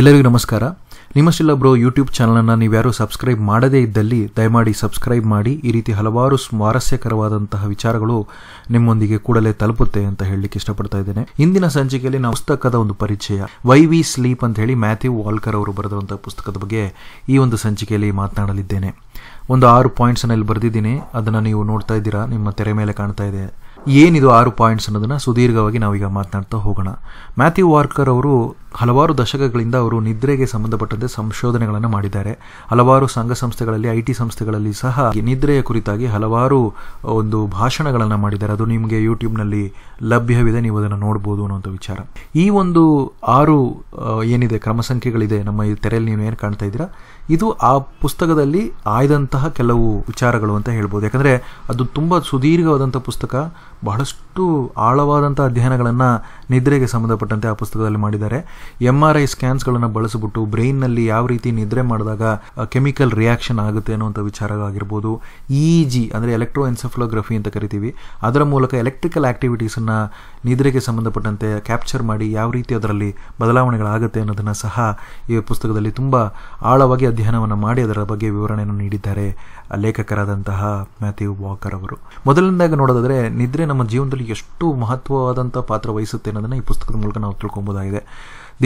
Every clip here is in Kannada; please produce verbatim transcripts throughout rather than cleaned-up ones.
ಎಲ್ಲರಿಗೂ ನಮಸ್ಕಾರ. ನಿಮ್ಮಷ್ಟೆಲ್ಲ ಬ್ರೋ ಯೂಟ್ಯೂಬ್ ಚಾನಲನ್ನು ನೀವ್ಯಾರು ಸಬ್ಸ್ಕ್ರೈಬ್ ಮಾಡದೇ ಇದ್ದಲ್ಲಿ ದಯಮಾಡಿ ಸಬ್ಸ್ಕ್ರೈಬ್ ಮಾಡಿ. ಈ ರೀತಿ ಹಲವಾರು ಸ್ವಾರಸ್ಯಕರವಾದಂತಹ ವಿಚಾರಗಳು ನಿಮ್ಮೊಂದಿಗೆ ಕೂಡಲೇ ತಲುಪುತ್ತೆ ಅಂತ ಹೇಳಲಿಕ್ಕೆ ಇಷ್ಟಪಡ್ತಾ ಇದ್ದೇನೆ. ಇಂದಿನ ಸಂಚಿಕೆಯಲ್ಲಿ ನಾವು ಪುಸ್ತಕದ ಒಂದು ಪರಿಚಯ, ವೈ ವಿ ಸ್ಲೀಪ್ ಅಂತ ಹೇಳಿ ಮ್ಯಾಥ್ಯೂ ವಾಲ್ಕರ್ ಅವರು ಬರೆದಿರುವಂತಹ ಪುಸ್ತಕದ ಬಗ್ಗೆ ಈ ಒಂದು ಸಂಚಿಕೆಯಲ್ಲಿ ಮಾತನಾಡಲಿದ್ದೇನೆ. ಒಂದು ಆರು ಪಾಯಿಂಟ್ಸನ್ನು ಇಲ್ಲಿ ಬರೆದಿದ್ದೀನಿ, ಅದನ್ನು ನೀವು ನೋಡ್ತಾ ಇದ್ದೀರಾ, ನಿಮ್ಮ ತೆರೆ ಮೇಲೆ ಕಾಣ್ತಾ ಇದೆ. ಏನಿದು ಆರು ಪಾಯಿಂಟ್ಸ್ ಅನ್ನೋದನ್ನು ಸುದೀರ್ಘವಾಗಿ ನಾವೀಗ ಮಾತನಾಡ್ತಾ ಹೋಗೋಣ. ಮ್ಯಾಥ್ಯೂ ವಾಲ್ಕರ್ ಅವರು ಹಲವಾರು ದಶಕಗಳಿಂದ ಅವರು ನಿದ್ರೆಗೆ ಸಂಬಂಧಪಟ್ಟಂತೆ ಸಂಶೋಧನೆಗಳನ್ನು ಮಾಡಿದ್ದಾರೆ. ಹಲವಾರು ಸಂಘ ಸಂಸ್ಥೆಗಳಲ್ಲಿ, ಐ ಟಿ ಸಂಸ್ಥೆಗಳಲ್ಲಿ ಸಹ ನಿದ್ರೆಯ ಕುರಿತಾಗಿ ಹಲವಾರು ಒಂದು ಭಾಷಣಗಳನ್ನು ಮಾಡಿದ್ದಾರೆ. ಅದು ನಿಮಗೆ ಯೂಟ್ಯೂಬ್ನಲ್ಲಿ ಲಭ್ಯವಿದೆ, ನೀವು ಅದನ್ನು ನೋಡ್ಬೋದು ಅನ್ನೋಂಥ ವಿಚಾರ. ಈ ಒಂದು ಆರು ಏನಿದೆ ಕ್ರಮ ಸಂಖ್ಯೆಗಳಿದೆ ನಮ್ಮ ಈ ತೆರೆಯಲ್ಲಿ ನೀವು ಏನು ಕಾಣ್ತಾ ಇದ್ದೀರಾ, ಇದು ಆ ಪುಸ್ತಕದಲ್ಲಿ ಆಯ್ದಂತಹ ಕೆಲವು ವಿಚಾರಗಳು ಅಂತ ಹೇಳ್ಬೋದು. ಯಾಕಂದರೆ ಅದು ತುಂಬ ಸುದೀರ್ಘವಾದಂಥ ಪುಸ್ತಕ, ಬಹಳಷ್ಟು ಆಳವಾದಂಥ ಅಧ್ಯಯನಗಳನ್ನು ನಿದ್ರೆಗೆ ಸಂಬಂಧಪಟ್ಟಂತೆ ಆ ಪುಸ್ತಕದಲ್ಲಿ ಮಾಡಿದ್ದಾರೆ. ಎಂ ಆರ್ ಐ ಸ್ಕ್ಯಾನ್ಸ್ಗಳನ್ನು ಬಳಸಿಬಿಟ್ಟು ಬ್ರೈನ್ನಲ್ಲಿ ಯಾವ ರೀತಿ ನಿದ್ರೆ ಮಾಡಿದಾಗ ಕೆಮಿಕಲ್ ರಿಯಾಕ್ಷನ್ ಆಗುತ್ತೆ ಅನ್ನುವಂಥ ವಿಚಾರ ಆಗಿರ್ಬೋದು. ಇ ಜಿ ಅಂದರೆ ಎಲೆಕ್ಟ್ರೋ ಎನ್ಸೆಫಲೋಗ್ರಫಿ ಅಂತ ಕರಿತೀವಿ, ಅದರ ಮೂಲಕ ಎಲೆಕ್ಟ್ರಿಕಲ್ ಆ್ಯಕ್ಟಿವಿಟೀಸನ್ನು ನಿದ್ರೆಗೆ ಸಂಬಂಧಪಟ್ಟಂತೆ ಕ್ಯಾಪ್ಚರ್ ಮಾಡಿ ಯಾವ ರೀತಿ ಅದರಲ್ಲಿ ಬದಲಾವಣೆಗಳಾಗುತ್ತೆ ಅನ್ನೋದನ್ನು ಸಹ ಈ ಪುಸ್ತಕದಲ್ಲಿ ತುಂಬ ಆಳವಾಗಿ ಅಧ್ಯಯನವನ್ನು ಮಾಡಿ ಅದರ ಬಗ್ಗೆ ವಿವರಣೆಯನ್ನು ನೀಡಿದ್ದಾರೆ ಲೇಖಕರಾದಂತಹ ಮ್ಯಾಥ್ಯೂ ವಾಲ್ಕರ್ ಅವರು. ಮೊದಲನೇದಾಗಿ ನೋಡೋದಾದರೆ, ನಿದ್ರೆ ನಮ್ಮ ಜೀವನದಲ್ಲಿ ಎಷ್ಟು ಮಹತ್ವವಾದಂಥ ಪಾತ್ರ ವಹಿಸುತ್ತೆ ಅನ್ನೋದನ್ನು ಈ ಪುಸ್ತಕದ ಮೂಲಕ ನಾವು ತಿಳ್ಕೊಬೋದಾಗಿದೆ.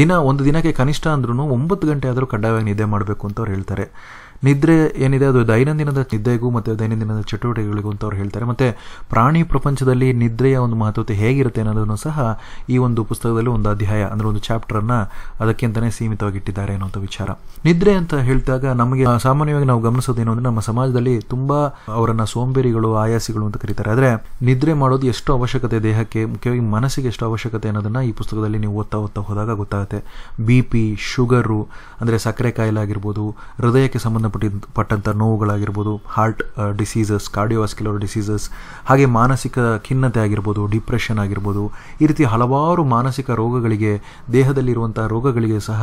ದಿನ ಒಂದು ದಿನಕ್ಕೆ ಕನಿಷ್ಠ ಅಂದ್ರೂ ಒಂಬತ್ತು ಗಂಟೆ ಆದರೂ ಕಡ್ಡಾಯವಾಗಿ ನಿದ್ದೆ ಮಾಡಬೇಕು ಅಂತ ಅವ್ರು ಹೇಳ್ತಾರೆ. ನಿದ್ರೆ ಏನಿದೆ ಅದು ದೈನಂದಿನದ ನಿದ್ದೆಗೂ ಮತ್ತು ದೈನಂದಿನದ ಚಟುವಟಿಕೆಗಳಿಗೂ ಅಂತ ಅವ್ರು ಹೇಳ್ತಾರೆ. ಮತ್ತು ಪ್ರಾಣಿ ಪ್ರಪಂಚದಲ್ಲಿ ನಿದ್ರೆಯ ಒಂದು ಮಹತ್ವತೆ ಹೇಗಿರುತ್ತೆ ಅನ್ನೋದನ್ನು ಸಹ ಈ ಒಂದು ಪುಸ್ತಕದಲ್ಲಿ ಒಂದು ಅಧ್ಯಾಯ ಅಂದರೆ ಒಂದು ಚಾಪ್ಟರನ್ನು ಅದಕ್ಕಿಂತಲೇ ಸೀಮಿತವಾಗಿಟ್ಟಿದ್ದಾರೆ ಅನ್ನೋಂಥ ವಿಚಾರ. ನಿದ್ರೆ ಅಂತ ಹೇಳಿದಾಗ ನಮಗೆ ಸಾಮಾನ್ಯವಾಗಿ ನಾವು ಗಮನಿಸೋದೇನು ಅಂದರೆ, ನಮ್ಮ ಸಮಾಜದಲ್ಲಿ ತುಂಬ ಅವರನ್ನು ಸೋಂಬೇರಿಗಳು, ಆಯಾಸಿಗಳು ಅಂತ ಕರೀತಾರೆ. ಆದರೆ ನಿದ್ರೆ ಮಾಡೋದು ಎಷ್ಟು ಅವಶ್ಯಕತೆ ದೇಹಕ್ಕೆ, ಮುಖ್ಯವಾಗಿ ಮನಸ್ಸಿಗೆ ಎಷ್ಟು ಅವಶ್ಯಕತೆ ಅನ್ನೋದನ್ನು ಈ ಪುಸ್ತಕದಲ್ಲಿ ನೀವು ಓದ್ತಾ ಓದ್ತಾ ಹೋದಾಗ ಗೊತ್ತಾಗುತ್ತೆ. ಬಿ ಪಿ, ಶುಗರು ಅಂದರೆ ಸಕ್ಕರೆ ಕಾಯಿಲೆ ಆಗಿರ್ಬೋದು, ಹೃದಯಕ್ಕೆ ಸಂಬಂಧ ಪಟ್ಟಂಥ ನೋವುಗಳಾಗಿರ್ಬೋದು, ಹಾರ್ಟ್ ಡಿಸೀಸಸ್, ಕಾರ್ಡಿಯೋವಾಸ್ಕ್ಯುಲರ್ ಡಿಸೀಸಸ್, ಹಾಗೆ ಮಾನಸಿಕ ಖಿನ್ನತೆ ಆಗಿರ್ಬೋದು, ಡಿಪ್ರೆಷನ್ ಆಗಿರ್ಬೋದು, ಈ ರೀತಿ ಹಲವಾರು ಮಾನಸಿಕ ರೋಗಗಳಿಗೆ, ದೇಹದಲ್ಲಿರುವಂಥ ರೋಗಗಳಿಗೆ ಸಹ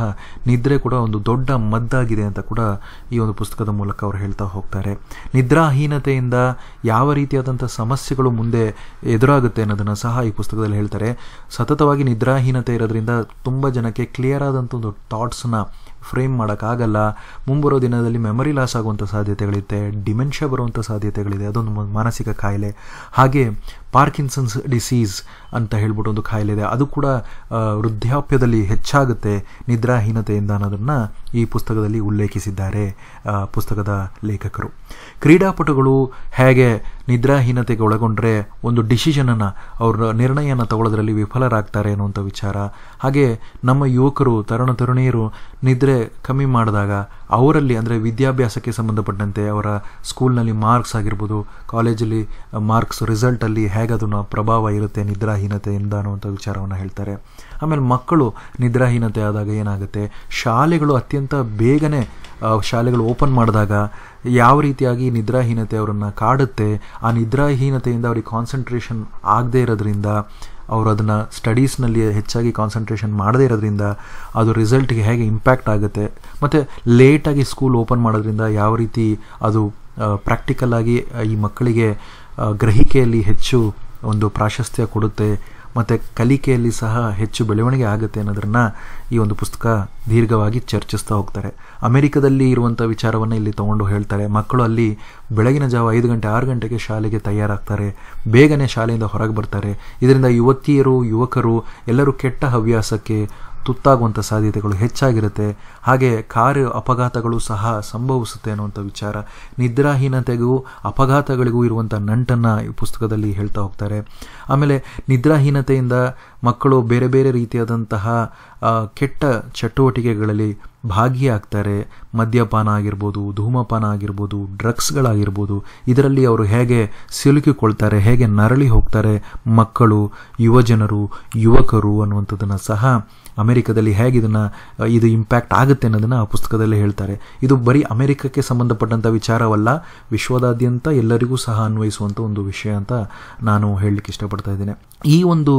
ನಿದ್ರೆ ಕೂಡ ಒಂದು ದೊಡ್ಡ ಮದ್ದಾಗಿದೆ ಅಂತ ಕೂಡ ಈ ಒಂದು ಪುಸ್ತಕದ ಮೂಲಕ ಅವರು ಹೇಳ್ತಾ ಹೋಗ್ತಾರೆ. ನಿದ್ರಾಹೀನತೆಯಿಂದ ಯಾವ ರೀತಿಯಾದಂಥ ಸಮಸ್ಯೆಗಳು ಮುಂದೆ ಎದುರಾಗುತ್ತೆ ಅನ್ನೋದನ್ನು ಸಹ ಈ ಪುಸ್ತಕದಲ್ಲಿ ಹೇಳ್ತಾರೆ. ಸತತವಾಗಿ ನಿದ್ರಾಹೀನತೆ ಇರೋದ್ರಿಂದ ತುಂಬ ಜನಕ್ಕೆ ಕ್ಲಿಯರ್ ಆದಂಥ ಒಂದು ಥಾಟ್ಸ್ನ ಫ್ರೇಮ್ ಮಾಡೋಕ್ಕಾಗಲ್ಲ, ಮುಂಬರೋ ದಿನದಲ್ಲಿ ಮೆಮೊರಿ ಲಾಸ್ ಆಗುವಂಥ ಸಾಧ್ಯತೆಗಳಿದೆ, ಡಿಮೆನ್ಷಿಯಾ ಬರುವಂಥ ಸಾಧ್ಯತೆಗಳಿದೆ, ಅದೊಂದು ಮಾನಸಿಕ ಕಾಯಿಲೆ. ಹಾಗೆ ಪಾರ್ಕಿನ್ಸನ್ಸ್ ಡಿಸೀಸ್ ಅಂತ ಹೇಳ್ಬಿಟ್ಟು ಒಂದು ಕಾಯಿಲೆ ಇದೆ, ಅದು ಕೂಡ ವೃದ್ಧಾಪ್ಯದಲ್ಲಿ ಹೆಚ್ಚಾಗುತ್ತೆ ನಿದ್ರಾಹೀನತೆಯಿಂದ ಅನ್ನೋದನ್ನು ಈ ಪುಸ್ತಕದಲ್ಲಿ ಉಲ್ಲೇಖಿಸಿದ್ದಾರೆ ಪುಸ್ತಕದ ಲೇಖಕರು. ಕ್ರೀಡಾಪಟುಗಳು ಹೇಗೆ ನಿದ್ರಾಹೀನತೆಗೆ ಒಳಗೊಂಡ್ರೆ ಒಂದು ಡಿಸಿಷನನ್ನು, ಅವರ ನಿರ್ಣಯನ ತಗೊಳ್ಳೋದ್ರಲ್ಲಿ ವಿಫಲರಾಗ್ತಾರೆ ಅನ್ನುವಂಥ ವಿಚಾರ. ಹಾಗೆ ನಮ್ಮ ಯುವಕರು, ತರುಣ ತರುಣಿಯರು ನಿದ್ರೆ ಕಮ್ಮಿ ಮಾಡಿದಾಗ ಅವರಲ್ಲಿ ಅಂದರೆ ವಿದ್ಯಾಭ್ಯಾಸಕ್ಕೆ ಸಂಬಂಧಪಟ್ಟಂತೆ ಅವರ ಸ್ಕೂಲ್ನಲ್ಲಿ ಮಾರ್ಕ್ಸ್ ಆಗಿರ್ಬೋದು, ಕಾಲೇಜಲ್ಲಿ ಮಾರ್ಕ್ಸ್, ರಿಸಲ್ಟಲ್ಲಿ ಹೇಗದನ್ನು ಪ್ರಭಾವ ಇರುತ್ತೆ ನಿದ್ರಾಹೀನತೆಯಿಂದ ಅನ್ನುವಂಥ ವಿಚಾರವನ್ನು ಹೇಳ್ತಾರೆ. ಆಮೇಲೆ ಮಕ್ಕಳು ನಿದ್ರಾಹೀನತೆ ಆದಾಗ ಏನಾಗುತ್ತೆ, ಶಾಲೆಗಳು ಅತ್ಯಂತ ಬೇಗನೆ ಶಾಲೆಗಳು ಓಪನ್ ಮಾಡಿದಾಗ ಯಾವ ರೀತಿಯಾಗಿ ನಿದ್ರಾಹೀನತೆ ಅವರನ್ನು ಕಾಡುತ್ತೆ, ಆ ನಿದ್ರಾಹೀನತೆಯಿಂದ ಅವ್ರಿಗೆ ಕಾನ್ಸಂಟ್ರೇಷನ್ ಆಗದೇ ಇರೋದ್ರಿಂದ, ಅವರು ಅದನ್ನು ಸ್ಟಡೀಸ್ನಲ್ಲಿ ಹೆಚ್ಚಾಗಿ ಕಾನ್ಸಂಟ್ರೇಷನ್ ಮಾಡದೇ ಇರೋದ್ರಿಂದ ಅದು ರಿಸಲ್ಟ್ಗೆ ಹೇಗೆ ಇಂಪ್ಯಾಕ್ಟ್ ಆಗುತ್ತೆ, ಮತ್ತು ಲೇಟಾಗಿ ಸ್ಕೂಲ್ ಓಪನ್ ಮಾಡೋದ್ರಿಂದ ಯಾವ ರೀತಿ ಅದು ಪ್ರಾಕ್ಟಿಕಲಾಗಿ ಈ ಮಕ್ಕಳಿಗೆ ಗ್ರಹಿಕೆಯಲ್ಲಿ ಹೆಚ್ಚು ಒಂದು ಪ್ರಾಶಸ್ತ್ಯ ಕೊಡುತ್ತೆ, ಮತ್ತು ಕಲಿಕೆಯಲ್ಲಿ ಸಹ ಹೆಚ್ಚು ಬೆಳವಣಿಗೆ ಆಗುತ್ತೆ ಅನ್ನೋದನ್ನು ಈ ಒಂದು ಪುಸ್ತಕ ದೀರ್ಘವಾಗಿ ಚರ್ಚಿಸ್ತಾ ಹೋಗ್ತಾರೆ. ಅಮೆರಿಕದಲ್ಲಿ ಇರುವಂಥ ವಿಚಾರವನ್ನು ಇಲ್ಲಿ ತೊಗೊಂಡು ಹೇಳ್ತಾರೆ. ಮಕ್ಕಳು ಅಲ್ಲಿ ಬೆಳಗಿನ ಜಾವ ಐದು ಗಂಟೆ ಆರು ಗಂಟೆಗೆ ಶಾಲೆಗೆ ತಯಾರಾಗ್ತಾರೆ, ಬೇಗನೆ ಶಾಲೆಯಿಂದ ಹೊರಗೆ ಬರ್ತಾರೆ. ಇದರಿಂದ ಯುವತಿಯರು, ಯುವಕರು ಎಲ್ಲರೂ ಕೆಟ್ಟ ಹವ್ಯಾಸಕ್ಕೆ ತುತ್ತಾಗುವಂಥ ಸಾಧ್ಯತೆಗಳು ಹೆಚ್ಚಾಗಿರುತ್ತೆ. ಹಾಗೆ ಕಾರು ಅಪಘಾತಗಳು ಸಹ ಸಂಭವಿಸುತ್ತೆ ಅನ್ನುವಂಥ ವಿಚಾರ. ನಿದ್ರಾಹೀನತೆಗೂ ಅಪಘಾತಗಳಿಗೂ ಇರುವಂಥ ನಂಟನ್ನು ಈ ಪುಸ್ತಕದಲ್ಲಿ ಹೇಳ್ತಾ ಹೋಗ್ತಾರೆ. ಆಮೇಲೆ ನಿದ್ರಾಹೀನತೆಯಿಂದ ಮಕ್ಕಳು ಬೇರೆ ಬೇರೆ ರೀತಿಯಾದಂತಹ ಕೆಟ್ಟ ಚಟುವಟಿಕೆಗಳಲ್ಲಿ ಭಾಗಿಯಾಗ್ತಾರೆ. ಮದ್ಯಪಾನ ಆಗಿರ್ಬೋದು, ಧೂಮಪಾನ ಆಗಿರ್ಬೋದು, ಡ್ರಗ್ಸ್ಗಳಾಗಿರ್ಬೋದು, ಇದರಲ್ಲಿ ಅವರು ಹೇಗೆ ಸಿಲುಕಿಕೊಳ್ತಾರೆ, ಹೇಗೆ ನರಳಿ ಹೋಗ್ತಾರೆ ಮಕ್ಕಳು, ಯುವಜನರು, ಯುವಕರು ಅನ್ನುವಂಥದ್ದನ್ನು ಸಹ ಅಮೆರಿಕದಲ್ಲಿ ಹೇಗೆ ಇದನ್ನು ಇದು ಇಂಪ್ಯಾಕ್ಟ್ ಆಗುತ್ತೆ ಅನ್ನೋದನ್ನು ಆ ಪುಸ್ತಕದಲ್ಲಿ ಹೇಳ್ತಾರೆ. ಇದು ಬರೀ ಅಮೆರಿಕಕ್ಕೆ ಸಂಬಂಧಪಟ್ಟಂಥ ವಿಚಾರವಲ್ಲ, ವಿಶ್ವದಾದ್ಯಂತ ಎಲ್ಲರಿಗೂ ಸಹ ಅನ್ವಯಿಸುವಂಥ ಒಂದು ವಿಷಯ ಅಂತ ನಾನು ಹೇಳಲಿಕ್ಕೆ ಇಷ್ಟಪಡ್ತಾ ಇದ್ದೇನೆ. ಈ ಒಂದು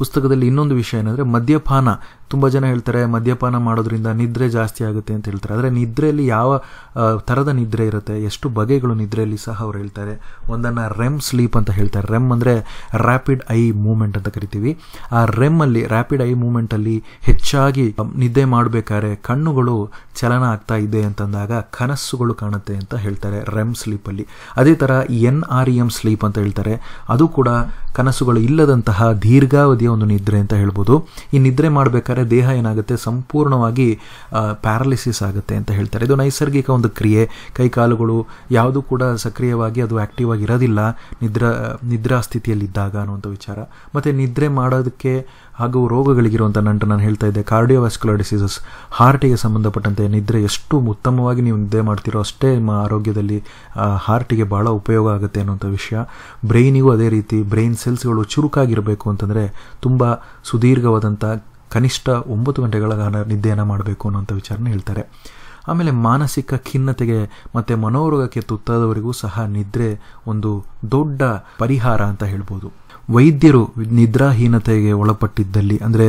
ಪುಸ್ತಕದಲ್ಲಿ ಇನ್ನೊಂದು ವಿಷಯ ಏನಂದರೆ, ಮದ್ಯಪಾನ ತುಂಬ ಜನ ಹೇಳ್ತಾರೆ ಮದ್ಯಪಾನ ಮಾಡೋದ್ರಿಂದ ನಿದ್ರೆ ಜಾಸ್ತಿ ಆಗುತ್ತೆ ಅಂತ ಹೇಳ್ತಾರೆ. ಆದರೆ ನಿದ್ರೆಯಲ್ಲಿ ಯಾವ ಥರದ ನಿದ್ರೆ ಇರುತ್ತೆ, ಎಷ್ಟು ಬಗೆಗಳು ನಿದ್ರೆಯಲ್ಲಿ ಸಹ ಅವ್ರು ಹೇಳ್ತಾರೆ. ಒಂದನ್ನು ರೆಮ್ ಸ್ಲೀಪ್ ಅಂತ ಹೇಳ್ತಾರೆ. ರೆಮ್ ಅಂದರೆ ರ್ಯಾಪಿಡ್ ಐ ಮೂವ್ಮೆಂಟ್ ಅಂತ ಕರಿತೀವಿ. ಆ ರೆಮ್ಮಲ್ಲಿ, ರ್ಯಾಪಿಡ್ ಐ ಮೂವ್ಮೆಂಟಲ್ಲಿ ಹೆಚ್ಚಾಗಿ ನಿದ್ದೆ ಮಾಡಬೇಕಾದ್ರೆ ಕಣ್ಣುಗಳು ಚಲನ ಆಗ್ತಾ ಇದೆ ಅಂತಂದಾಗ ಕನಸುಗಳು ಕಾಣುತ್ತೆ ಅಂತ ಹೇಳ್ತಾರೆ ರೆಮ್ ಸ್ಲೀಪಲ್ಲಿ. ಅದೇ ಥರ N R E M sleep ಅಂತ ಹೇಳ್ತಾರೆ. ಅದು ಕೂಡ ಕನಸುಗಳು ಇಲ್ಲದಂತಹ ದೀರ್ಘಾವಧಿಯ ಒಂದು ನಿದ್ರೆ ಅಂತ ಹೇಳ್ಬೋದು. ಈ ನಿದ್ರೆ ಮಾಡಬೇಕಾದ್ರೆ ದೇಹ ಏನಾಗುತ್ತೆ, ಸಂಪೂರ್ಣವಾಗಿ ಪ್ಯಾರಾಲಿಸಿಸ್ ಆಗುತ್ತೆ ಅಂತ ಹೇಳ್ತಾರೆ. ಇದು ನೈಸರ್ಗಿಕ ಒಂದು ಕ್ರಿಯೆ. ಕೈ ಕಾಲುಗಳು ಯಾವುದೂ ಕೂಡ ಸಕ್ರಿಯವಾಗಿ ಅದು ಆ್ಯಕ್ಟಿವ್ ಆಗಿರೋದಿಲ್ಲ ನಿದ್ರಾ ನಿದ್ರಾ ಸ್ಥಿತಿಯಲ್ಲಿದ್ದಾಗ ಅನ್ನುವಂಥ ವಿಚಾರ. ಮತ್ತು ನಿದ್ರೆ ಮಾಡೋದಕ್ಕೆ ಹಾಗೂ ರೋಗಗಳಿಗಿರುವಂಥ ನಂಟು ನಾನು ಹೇಳ್ತಾ ಇದ್ದೆ, ಕಾರ್ಡಿಯೋವ್ಯಾಸ್ಕ್ಯುಲರ್ ಡಿಸೀಸಸ್, ಹಾರ್ಟಿಗೆ ಸಂಬಂಧಪಟ್ಟಂತೆ ನಿದ್ರೆ ಎಷ್ಟು ಉತ್ತಮವಾಗಿ ನೀವು ನಿದ್ರೆ ಮಾಡ್ತಿರೋ ಅಷ್ಟೇ ನಿಮ್ಮ ಆರೋಗ್ಯದಲ್ಲಿ ಹಾರ್ಟಿಗೆ ಭಾಳ ಉಪಯೋಗ ಆಗುತ್ತೆ ಅನ್ನೋಂಥ ವಿಷಯ. ಬ್ರೈನಿಗೂ ಅದೇ ರೀತಿ, ಬ್ರೈನ್ ಸೆಲ್ಸ್ಗಳು ಚುರುಕಾಗಿರಬೇಕು ಅಂತಂದರೆ ತುಂಬ ಸುದೀರ್ಘವಾದಂಥ ಕನಿಷ್ಠ ಒಂಬತ್ತು ಗಂಟೆಗಳ ಕಾಲ ನಿದ್ದೆಯನ್ನು ಮಾಡಬೇಕು ಅನ್ನೋಂಥ ವಿಚಾರನ ಹೇಳ್ತಾರೆ. ಆಮೇಲೆ ಮಾನಸಿಕ ಖಿನ್ನತೆಗೆ ಮತ್ತು ಮನೋರೋಗಕ್ಕೆ ತುತ್ತಾದವರಿಗೂ ಸಹ ನಿದ್ರೆ ಒಂದು ದೊಡ್ಡ ಪರಿಹಾರ ಅಂತ ಹೇಳ್ಬೋದು. ವೈದ್ಯರು ನಿದ್ರಾಹೀನತೆಗೆ ಒಳಪಟ್ಟಿದ್ದಲ್ಲಿ, ಅಂದರೆ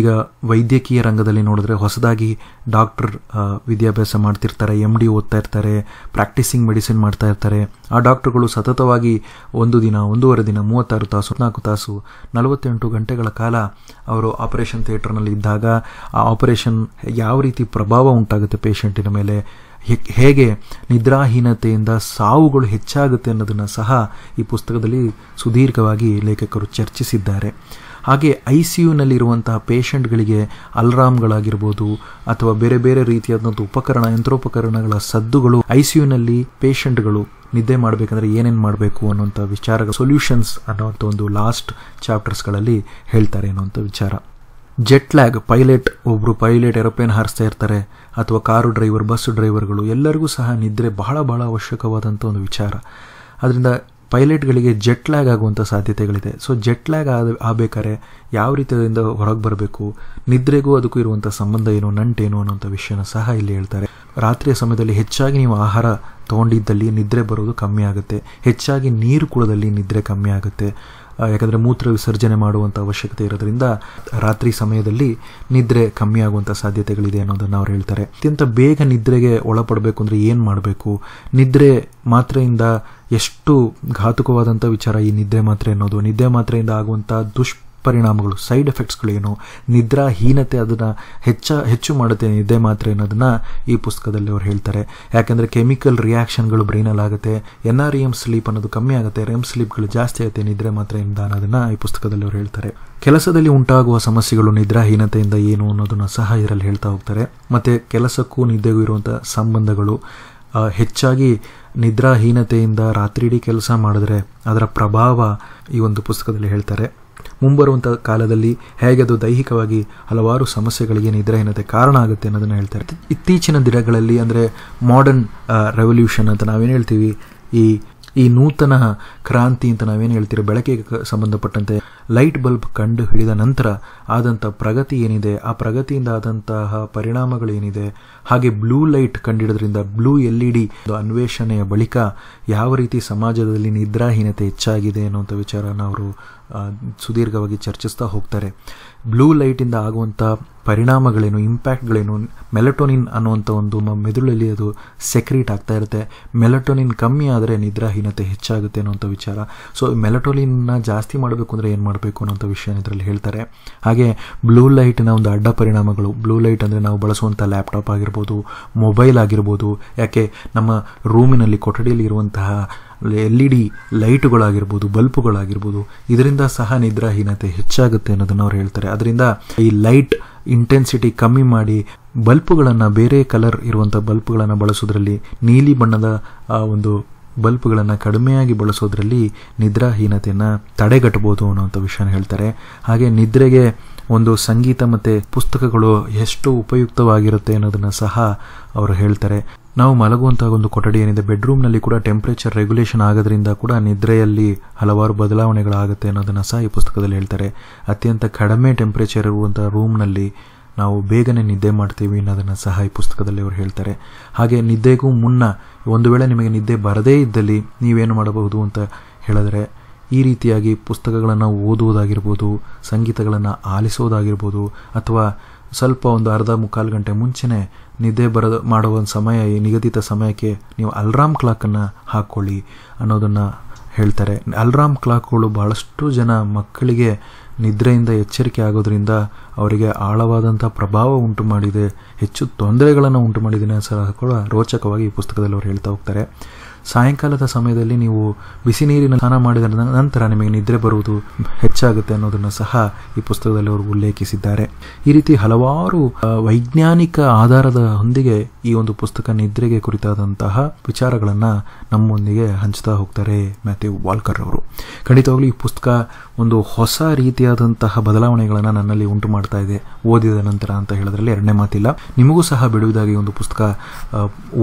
ಈಗ ವೈದ್ಯಕೀಯ ರಂಗದಲ್ಲಿ ನೋಡಿದ್ರೆ ಹೊಸದಾಗಿ ಡಾಕ್ಟರ್ ವಿದ್ಯಾಭ್ಯಾಸ ಮಾಡ್ತಿರ್ತಾರೆ, ಎಮ್ ಡಿ ಓದ್ತಾ ಇರ್ತಾರೆ, ಪ್ರಾಕ್ಟೀಸಿಂಗ್ ಮೆಡಿಸಿನ್ ಮಾಡ್ತಾ ಇರ್ತಾರೆ. ಆ ಡಾಕ್ಟರ್ಗಳು ಸತತವಾಗಿ ಒಂದು ದಿನ, ಒಂದೂವರೆ ದಿನ, ಮೂವತ್ತಾರು ತಾಸು, ನಾಲ್ಕು ತಾಸು, ನಲವತ್ತೆಂಟು ಗಂಟೆಗಳ ಕಾಲ ಅವರು ಆಪರೇಷನ್ ಥಿಯೇಟರ್ನಲ್ಲಿ ಇದ್ದಾಗ ಆ ಆಪರೇಷನ್ ಯಾವ ರೀತಿ ಪ್ರಭಾವ ಉಂಟಾಗುತ್ತೆ ಪೇಷಂಟಿನ ಮೇಲೆ, ಹೇಗೆ ನಿದ್ರಾಹೀನತೆಯಿಂದ ಸಾವುಗಳು ಹೆಚ್ಚಾಗುತ್ತೆ ಅನ್ನೋದನ್ನು ಸಹ ಈ ಪುಸ್ತಕದಲ್ಲಿ ಸುದೀರ್ಘವಾಗಿ ಲೇಖಕರು ಚರ್ಚಿಸಿದ್ದಾರೆ. ಹಾಗೆ ಐ ಸಿ ಯುನಲ್ಲಿರುವಂತಹ ಪೇಷಂಟ್ಗಳಿಗೆ ಅಲ್ರಾಮ್ಗಳಾಗಿರ್ಬೋದು ಅಥವಾ ಬೇರೆ ಬೇರೆ ರೀತಿಯಾದಂಥ ಉಪಕರಣ, ಯಂತ್ರೋಪಕರಣಗಳ ಸದ್ದುಗಳು ಐ ಸಿ ಯುನಲ್ಲಿ ಪೇಷಂಟ್ಗಳು ನಿದ್ದೆ ಮಾಡಬೇಕಂದ್ರೆ ಏನೇನು ಮಾಡಬೇಕು ಅನ್ನೋಂಥ ವಿಚಾರ, ಸೊಲ್ಯೂಷನ್ಸ್ ಅನ್ನೋಂಥ ಒಂದು ಲಾಸ್ಟ್ ಚಾಪ್ಟರ್ಸ್ಗಳಲ್ಲಿ ಹೇಳ್ತಾರೆ ಅನ್ನೋಂಥ ವಿಚಾರ. ಜೆಟ್ ಲ್ಯಾಗ್, ಪೈಲಟ್, ಒಬ್ಬರು ಪೈಲಟ್ ಏರೋಪ್ಲೇನ್ ಹಾರಿಸ್ತಾ ಇರ್ತಾರೆ ಅಥವಾ ಕಾರು ಡ್ರೈವರ್, ಬಸ್ಸು ಡ್ರೈವರ್ಗಳು, ಎಲ್ಲರಿಗೂ ಸಹ ನಿದ್ರೆ ಬಹಳ ಬಹಳ ಅವಶ್ಯಕವಾದಂಥ ಒಂದು ವಿಚಾರ. ಅದರಿಂದ ಪೈಲಟ್ಗಳಿಗೆ ಜೆಟ್ ಲ್ಯಾಗ್ ಆಗುವಂಥ ಸಾಧ್ಯತೆಗಳಿದೆ. ಸೊ ಜೆಟ್ ಲ್ಯಾಗ್ ಆದ ಆಗಬೇಕಾದ್ರೆ ಯಾವ ರೀತಿಯಿಂದ ಹೊರಗೆ ಬರಬೇಕು, ನಿದ್ರೆಗೂ ಅದಕ್ಕೂ ಇರುವಂಥ ಸಂಬಂಧ ಏನು, ನಂಟೇನು ಅನ್ನೋಂಥ ವಿಷಯನ ಸಹ ಇಲ್ಲಿ ಹೇಳ್ತಾರೆ. ರಾತ್ರಿಯ ಸಮಯದಲ್ಲಿ ಹೆಚ್ಚಾಗಿ ನೀವು ಆಹಾರ ತೊಗೊಂಡಿದ್ದಲ್ಲಿ ನಿದ್ರೆ ಬರೋದು ಕಮ್ಮಿ ಆಗುತ್ತೆ. ಹೆಚ್ಚಾಗಿ ನೀರು ಕುಡಿದಲ್ಲಿ ನಿದ್ರೆ ಕಮ್ಮಿ ಆಗುತ್ತೆ. ಯಾಕಂದರೆ ಮೂತ್ರ ವಿಸರ್ಜನೆ ಮಾಡುವಂಥ ಅವಶ್ಯಕತೆ ಇರೋದ್ರಿಂದ ರಾತ್ರಿ ಸಮಯದಲ್ಲಿ ನಿದ್ರೆ ಕಮ್ಮಿ ಆಗುವಂಥ ಸಾಧ್ಯತೆಗಳಿದೆ ಅನ್ನೋದನ್ನು ಅವ್ರು ಹೇಳ್ತಾರೆ. ಅತ್ಯಂತ ಬೇಗ ನಿದ್ರೆಗೆ ಒಳಪಡಬೇಕು ಅಂದರೆ ಏನು ಮಾಡಬೇಕು, ನಿದ್ರೆ ಮಾತ್ರೆಯಿಂದ ಎಷ್ಟು ಘಾತುಕವಾದಂಥ ವಿಚಾರ ಈ ನಿದ್ರೆ ಮಾತ್ರೆ ಅನ್ನೋದು, ನಿದ್ರೆ ಮಾತ್ರೆಯಿಂದ ಆಗುವಂಥ ದುಷ್ಪ ಪರಿಣಾಮಗಳು, ಸೈಡ್ ಎಫೆಕ್ಟ್ಸ್ಗಳೇನು, ನಿದ್ರಾಹೀನತೆ ಅದನ್ನು ಹೆಚ್ಚ ಹೆಚ್ಚು ಮಾಡುತ್ತೆ ನಿದ್ದೆ ಮಾತ್ರೆ ಅನ್ನೋದನ್ನು ಈ ಪುಸ್ತಕದಲ್ಲಿ ಅವ್ರು ಹೇಳ್ತಾರೆ. ಯಾಕೆಂದರೆ ಕೆಮಿಕಲ್ ರಿಯಾಕ್ಷನ್ಗಳು ಬ್ರೈನಲ್ಲಿ ಆಗುತ್ತೆ, N R E M sleep ಅನ್ನೋದು ಕಮ್ಮಿ ಆಗುತ್ತೆ, ರೆಮ್ ಸ್ಲೀಪ್ಗಳು ಜಾಸ್ತಿ ಆಗುತ್ತೆ ನಿದ್ರೆ ಮಾತ್ರೆಯಿಂದ ಅನ್ನೋದನ್ನು ಈ ಪುಸ್ತಕದಲ್ಲಿ ಅವ್ರು ಹೇಳ್ತಾರೆ. ಕೆಲಸದಲ್ಲಿ ಉಂಟಾಗುವ ಸಮಸ್ಯೆಗಳು ನಿದ್ರಾಹೀನತೆಯಿಂದ ಏನು ಅನ್ನೋದನ್ನು ಸಹ ಇದರಲ್ಲಿ ಹೇಳ್ತಾ ಹೋಗ್ತಾರೆ. ಮತ್ತು ಕೆಲಸಕ್ಕೂ ನಿದ್ದೆಗೂ ಇರುವಂಥ ಸಂಬಂಧಗಳು, ಹೆಚ್ಚಾಗಿ ನಿದ್ರಾಹೀನತೆಯಿಂದ ರಾತ್ರಿಯಿಡೀ ಕೆಲಸ ಮಾಡಿದ್ರೆ ಅದರ ಪ್ರಭಾವ ಈ ಒಂದು ಪುಸ್ತಕದಲ್ಲಿ ಹೇಳ್ತಾರೆ. ಮುಂಬರುವಂಥ ಕಾಲದಲ್ಲಿ ಹೇಗೆ ಅದು ದೈಹಿಕವಾಗಿ ಹಲವಾರು ಸಮಸ್ಯೆಗಳಿಗೆ ನಿದ್ರಾಹೀನತೆ ಕಾರಣ ಆಗುತ್ತೆ ಅನ್ನೋದನ್ನು ಹೇಳ್ತಾರೆ. ಇತ್ತೀಚಿನ ದಿನಗಳಲ್ಲಿ ಅಂದರೆ ಮಾಡರ್ನ್ ರೆವಲ್ಯೂಷನ್ ಅಂತ ನಾವೇನು ಹೇಳ್ತೀವಿ, ಈ ಈ ನೂತನ ಕ್ರಾಂತಿ ಅಂತ ನಾವೇನು ಹೇಳ್ತೀರಿ, ಬೆಳಕಿಗೆ ಸಂಬಂಧಪಟ್ಟಂತೆ ಲೈಟ್ ಬಲ್ಬ್ ಕಂಡು ಹಿಡಿದ ನಂತರ ಆದಂಥ ಪ್ರಗತಿ ಏನಿದೆ, ಆ ಪ್ರಗತಿಯಿಂದ ಆದಂತಹ ಪರಿಣಾಮಗಳೇನಿದೆ, ಹಾಗೆ ಬ್ಲೂ ಲೈಟ್ ಕಂಡುಹಿಡಿದ್ರಿಂದ ಬ್ಲೂ ಎಲ್ ಇ ಡಿ ಅನ್ವೇಷಣೆಯ ಬಳಿಕ ಯಾವ ರೀತಿ ಸಮಾಜದಲ್ಲಿ ನಿದ್ರಾಹೀನತೆ ಹೆಚ್ಚಾಗಿದೆ ಅನ್ನೋಂಥ ವಿಚಾರನ ಅವರು ಸುದೀರ್ಘವಾಗಿ ಚರ್ಚಿಸ್ತಾ ಹೋಗ್ತಾರೆ. ಬ್ಲೂ ಲೈಟಿಂದ ಆಗುವಂಥ ಪರಿಣಾಮಗಳೇನು, ಇಂಪ್ಯಾಕ್ಟ್ಗಳೇನು, ಮೆಲಟೋನಿನ್ ಅನ್ನುವಂಥ ಒಂದು ಮೆದುಳಲ್ಲಿ ಅದು ಸೆಕ್ರೀಟ್ ಆಗ್ತಾ ಇರುತ್ತೆ. ಮೆಲಟೋನಿನ್ ಕಮ್ಮಿ ಆದರೆ ನಿದ್ರಾಹೀನತೆ ಹೆಚ್ಚಾಗುತ್ತೆ ಅನ್ನೋಂಥ ವಿಚಾರ. ಸೊ ಮೆಲಟೋನಿನ್ನ ಜಾಸ್ತಿ ಮಾಡಬೇಕು ಅಂದರೆ ಏನು ಮಾಡಬೇಕು ಅನ್ನೋಂಥ ವಿಷಯ ಇದರಲ್ಲಿ ಹೇಳ್ತಾರೆ. ಹಾಗೆ ಬ್ಲೂ ಲೈಟಿನ ಒಂದು ಅಡ್ಡ ಪರಿಣಾಮಗಳು, ಬ್ಲೂ ಲೈಟ್ ಅಂದರೆ ನಾವು ಬಳಸುವಂಥ ಲ್ಯಾಪ್ಟಾಪ್ ಆಗಿರ್ಬೋದು, ಮೊಬೈಲ್ ಆಗಿರ್ಬೋದು, ಯಾಕೆ ನಮ್ಮ ರೂಮಿನಲ್ಲಿ ಕೊಠಡಿಯಲ್ಲಿ ಇರುವಂತಹ ಎಲ್ ಇ ಡಿ ಲೈಟುಗಳಾಗಿರ್ಬೋದು, ಬಲ್ಪುಗಳಾಗಿರ್ಬೋದು, ಇದರಿಂದ ಸಹ ನಿದ್ರಾಹೀನತೆ ಹೆಚ್ಚಾಗುತ್ತೆ ಅನ್ನೋದನ್ನು ಅವ್ರು ಹೇಳ್ತಾರೆ. ಅದರಿಂದ ಈ ಲೈಟ್ ಇಂಟೆನ್ಸಿಟಿ ಕಮ್ಮಿ ಮಾಡಿ ಬಲ್ಪುಗಳನ್ನು, ಬೇರೆ ಕಲರ್ ಇರುವಂಥ ಬಲ್ಪ್ಗಳನ್ನು ಬಳಸೋದ್ರಲ್ಲಿ, ನೀಲಿ ಬಣ್ಣದ ಒಂದು ಬಲ್ಪ್ಗಳನ್ನು ಕಡಿಮೆಯಾಗಿ ಬಳಸೋದ್ರಲ್ಲಿ ನಿದ್ರಾಹೀನತೆಯನ್ನು ತಡೆಗಟ್ಟಬೋದು ಅನ್ನೋಂಥ ವಿಷಯನ ಹೇಳ್ತಾರೆ. ಹಾಗೆ ನಿದ್ರೆಗೆ ಒಂದು ಸಂಗೀತ ಮತ್ತು ಪುಸ್ತಕಗಳು ಎಷ್ಟು ಉಪಯುಕ್ತವಾಗಿರುತ್ತೆ ಅನ್ನೋದನ್ನು ಸಹ ಅವರು ಹೇಳ್ತಾರೆ. ನಾವು ಮಲಗುವಂತಹ ಒಂದು ಕೊಠಡಿ ಏನಿದೆ, ಬೆಡ್ರೂಮ್ನಲ್ಲಿ ಕೂಡ ಟೆಂಪ್ರೇಚರ್ ರೆಗ್ಯುಲೇಷನ್ ಆಗೋದ್ರಿಂದ ಕೂಡ ನಿದ್ರೆಯಲ್ಲಿ ಹಲವಾರು ಬದಲಾವಣೆಗಳಾಗುತ್ತೆ ಅನ್ನೋದನ್ನು ಸಹ ಈ ಪುಸ್ತಕದಲ್ಲಿ ಹೇಳ್ತಾರೆ. ಅತ್ಯಂತ ಕಡಿಮೆ ಟೆಂಪ್ರೇಚರ್ ಇರುವಂಥ ರೂಮ್ನಲ್ಲಿ ನಾವು ಬೇಗನೆ ನಿದ್ದೆ ಮಾಡ್ತೀವಿ ಅನ್ನೋದನ್ನು ಸಹ ಈ ಪುಸ್ತಕದಲ್ಲಿ ಅವರು ಹೇಳ್ತಾರೆ. ಹಾಗೆ ನಿದ್ದೆಗೂ ಮುನ್ನ ಒಂದು ವೇಳೆ ನಿಮಗೆ ನಿದ್ದೆ ಬರದೇ ಇದ್ದಲ್ಲಿ ನೀವೇನು ಮಾಡಬಹುದು ಅಂತ ಹೇಳಿದ್ರೆ, ಈ ರೀತಿಯಾಗಿ ಪುಸ್ತಕಗಳನ್ನು ಓದುವುದಾಗಿರ್ಬೋದು, ಸಂಗೀತಗಳನ್ನು ಆಲಿಸೋದಾಗಿರ್ಬೋದು, ಅಥವಾ ಸ್ವಲ್ಪ ಒಂದು ಅರ್ಧ ಮುಕ್ಕಾಲು ಗಂಟೆ ಮುಂಚೆನೇ ನಿದ್ದೆ ಬರೋದು ಮಾಡುವ ಸಮಯ ಈ ನಿಗದಿತ ಸಮಯಕ್ಕೆ ನೀವು ಅಲ್ರಾಮ್ ಕ್ಲಾಕನ್ನು ಹಾಕ್ಕೊಳ್ಳಿ ಅನ್ನೋದನ್ನು ಹೇಳ್ತಾರೆ. ಅಲ್ರಾಮ್ ಕ್ಲಾಕ್ಗಳು ಭಾಳಷ್ಟು ಜನ ಮಕ್ಕಳಿಗೆ ನಿದ್ರೆಯಿಂದ ಎಚ್ಚರಿಕೆ ಆಗೋದ್ರಿಂದ ಅವರಿಗೆ ಆಳವಾದಂಥ ಪ್ರಭಾವ ಉಂಟು ಮಾಡಿದೆ, ಹೆಚ್ಚು ತೊಂದರೆಗಳನ್ನು ಉಂಟು ಮಾಡಿದೆ ಅನ್ನೋ ಕೂಡ ರೋಚಕವಾಗಿ ಈ ಪುಸ್ತಕದಲ್ಲಿ ಅವರು ಹೇಳ್ತಾ ಹೋಗ್ತಾರೆ. ಸಾಯಂಕಾಲದ ಸಮಯದಲ್ಲಿ ನೀವು ಬಿಸಿ ನೀರಿನ ಸ್ನಾನ ಮಾಡಿದ ನಂತರ ನಿಮಗೆ ನಿದ್ರೆ ಬರುವುದು ಹೆಚ್ಚಾಗುತ್ತೆ ಅನ್ನೋದನ್ನು ಸಹ ಈ ಪುಸ್ತಕದಲ್ಲಿ ಅವರು ಉಲ್ಲೇಖಿಸಿದ್ದಾರೆ. ಈ ರೀತಿ ಹಲವಾರು ವೈಜ್ಞಾನಿಕ ಆಧಾರದ ಹೊಂದಿಗೆ ಈ ಒಂದು ಪುಸ್ತಕ ನಿದ್ರೆಗೆ ಕುರಿತಾದಂತಹ ವಿಚಾರಗಳನ್ನು ನಮ್ಮೊಂದಿಗೆ ಹಂಚ್ತಾ ಹೋಗ್ತಾರೆ ಮ್ಯಾಥ್ಯೂ ವಾಲ್ಕರ್ ಅವರು. ಖಂಡಿತವಾಗ್ಲೂ ಈ ಪುಸ್ತಕ ಒಂದು ಹೊಸ ರೀತಿಯಾದಂತಹ ಬದಲಾವಣೆಗಳನ್ನು ನನ್ನಲ್ಲಿ ಉಂಟು ಮಾಡ್ತಾ ಇದೆ ಓದಿದ ನಂತರ ಅಂತ ಹೇಳೋದ್ರಲ್ಲಿ ಎರಡನೇ ಮಾತಿಲ್ಲ. ನಿಮಗೂ ಸಹ ಬಿಡುವುದಾಗಿ ಒಂದು ಪುಸ್ತಕ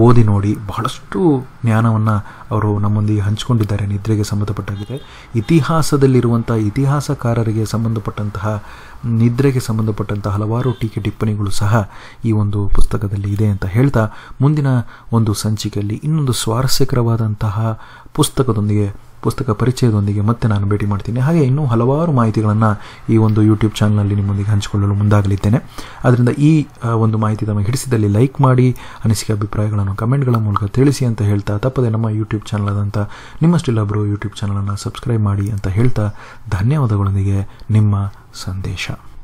ಓದಿ ನೋಡಿ. ಬಹಳಷ್ಟು ಜ್ಞಾನವನ್ನು ಅವರು ನಮ್ಮೊಂದಿಗೆ ಹಂಚಿಕೊಂಡಿದ್ದಾರೆ ನಿದ್ರೆಗೆ ಸಂಬಂಧಪಟ್ಟಾಗಿದೆ. ಇತಿಹಾಸದಲ್ಲಿರುವಂಥ ಇತಿಹಾಸಕಾರರಿಗೆ ಸಂಬಂಧಪಟ್ಟಂತಹ ನಿದ್ರೆಗೆ ಸಂಬಂಧಪಟ್ಟಂತಹ ಹಲವಾರು ಟೀಕೆ ಟಿಪ್ಪಣಿಗಳು ಸಹ ಈ ಒಂದು ಪುಸ್ತಕದಲ್ಲಿ ಇದೆ ಅಂತ ಹೇಳ್ತಾ ಮುಂದಿನ ಒಂದು ಸಂಚಿಕೆಯಲ್ಲಿ ಇನ್ನೊಂದು ಸ್ವಾರಸ್ಯಕರವಾದಂತಹ ಪುಸ್ತಕದೊಂದಿಗೆ ಪುಸ್ತಕ ಪರಿಚಯದೊಂದಿಗೆ ಮತ್ತೆ ನಾನು ಭೇಟಿ ಮಾಡ್ತೀನಿ. ಹಾಗೆ ಇನ್ನೂ ಹಲವಾರು ಮಾಹಿತಿಗಳನ್ನು ಈ ಒಂದು ಯೂಟ್ಯೂಬ್ ಚಾನಲಲ್ಲಿ ನಿಮ್ಮೊಂದಿಗೆ ಹಂಚಿಕೊಳ್ಳಲು ಮುಂದಾಗಲಿದ್ದೇನೆ. ಆದ್ದರಿಂದ ಈ ಒಂದು ಮಾಹಿತಿ ತಮಗೆ ಹಿಡಿಸಿದಲ್ಲಿ ಲೈಕ್ ಮಾಡಿ, ಅನಿಸಿಕೆ ಅಭಿಪ್ರಾಯಗಳನ್ನು ಕಮೆಂಟ್ಗಳ ಮೂಲಕ ತಿಳಿಸಿ ಅಂತ ಹೇಳ್ತಾ ತಪ್ಪದೆ ನಮ್ಮ ಯೂಟ್ಯೂಬ್ ಚಾನಲ್ ಆದಂಥ ನಿಮ್ಮಷ್ಟಿಲ್ಲೊಬ್ಬರು ಯೂಟ್ಯೂಬ್ ಚಾನಲನ್ನು ಸಬ್ಸ್ಕ್ರೈಬ್ ಮಾಡಿ ಅಂತ ಹೇಳ್ತಾ ಧನ್ಯವಾದಗಳೊಂದಿಗೆ ನಿಮ್ಮ ಸಂದೇಶ.